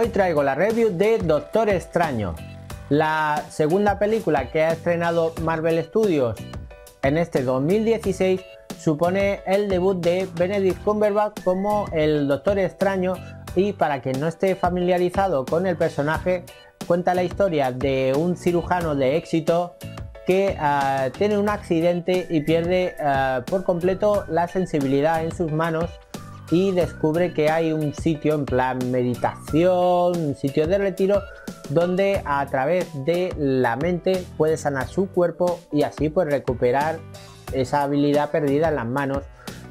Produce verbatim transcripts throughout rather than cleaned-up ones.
Hoy traigo la review de Doctor Extraño, la segunda película que ha estrenado Marvel Studios en este dos mil dieciséis. Supone el debut de Benedict Cumberbatch como el Doctor Extraño, y para quien no esté familiarizado con el personaje, cuenta la historia de un cirujano de éxito que uh, tiene un accidente y pierde uh, por completo la sensibilidad en sus manos, y descubre que hay un sitio en plan meditación, un sitio de retiro, donde a través de la mente puede sanar su cuerpo y así pues recuperar esa habilidad perdida en las manos,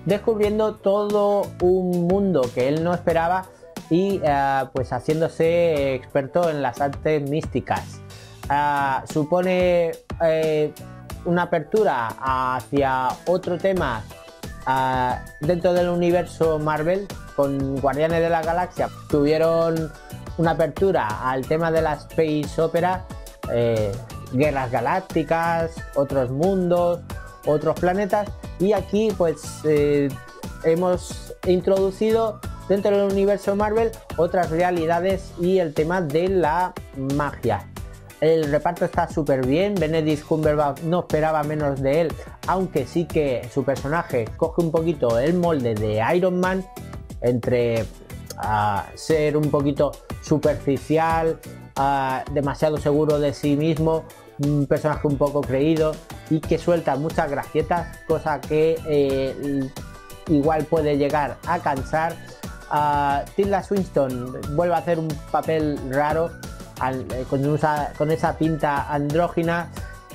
descubriendo todo un mundo que él no esperaba y eh, pues haciéndose experto en las artes místicas. Eh, supone eh, una apertura hacia otro tema eh, dentro del universo Marvel. Con Guardianes de la Galaxia tuvieron una apertura al tema de la space opera, eh, guerras galácticas, otros mundos, otros planetas, y aquí pues eh, hemos introducido dentro del universo Marvel otras realidades y el tema de la magia. El reparto está súper bien. Benedict Cumberbatch no esperaba menos de él, aunque sí que su personaje coge un poquito el molde de Iron Man, entre uh, ser un poquito superficial, uh, demasiado seguro de sí mismo, un personaje un poco creído y que suelta muchas gracietas, cosa que eh, igual puede llegar a cansar. uh, Tilda Swinton vuelve a hacer un papel raro al, eh, con, usa, con esa pinta andrógina.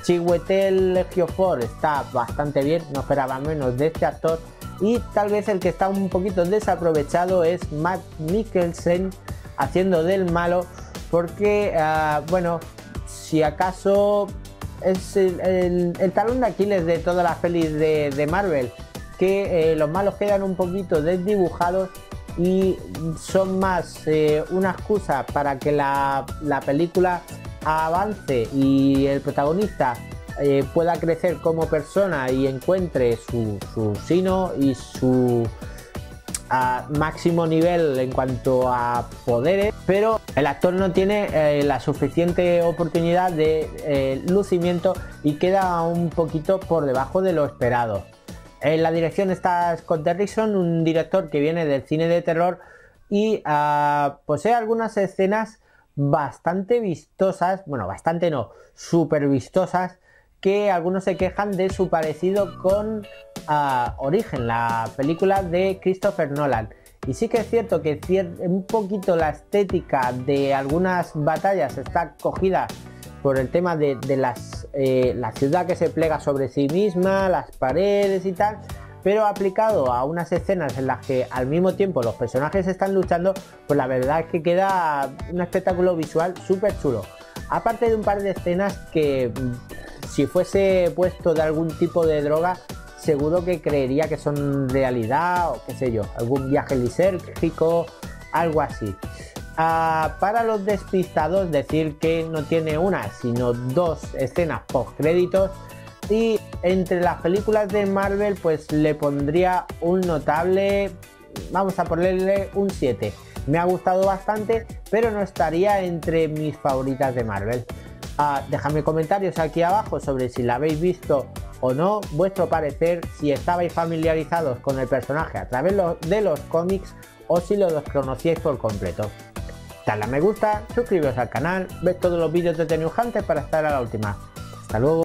Chiwetel Ejiofor está bastante bien, no esperaba menos de este actor, y tal vez el que está un poquito desaprovechado es Matt Mickelsen haciendo del malo, porque uh, bueno, si acaso es el, el, el talón de Aquiles de todas las pelis de, de Marvel, que eh, los malos quedan un poquito desdibujados y son más eh, una excusa para que la, la película avance y el protagonista eh, pueda crecer como persona y encuentre su, su sino y su a, máximo nivel en cuanto a poderes, pero el actor no tiene eh, la suficiente oportunidad de eh, lucimiento y queda un poquito por debajo de lo esperado. En la dirección está Scott Derrickson, un director que viene del cine de terror y uh, posee algunas escenas bastante vistosas, bueno, bastante no, súper vistosas, que algunos se quejan de su parecido con uh, Origen, la película de Christopher Nolan. Y sí que es cierto que un poquito la estética de algunas batallas está cogida por el tema de, de las, eh, la ciudad que se plega sobre sí misma, las paredes y tal, pero aplicado a unas escenas en las que al mismo tiempo los personajes están luchando, pues la verdad es que queda un espectáculo visual súper chulo. Aparte de un par de escenas que, si fuese puesto de algún tipo de droga, seguro que creería que son realidad, o qué sé yo, algún viaje lisérgico, algo así. Ah, para los despistados, decir que no tiene una sino dos escenas post créditos, y entre las películas de Marvel pues le pondría un notable, vamos a ponerle un siete. Me ha gustado bastante, pero no estaría entre mis favoritas de Marvel. Ah, dejadme comentarios aquí abajo sobre si la habéis visto o no, vuestro parecer, si estabais familiarizados con el personaje a través de los cómics o si lo desconocíais por completo. Dale a me gusta, suscribiros al canal, ves todos los vídeos de The New Hunter para estar a la última. Hasta luego.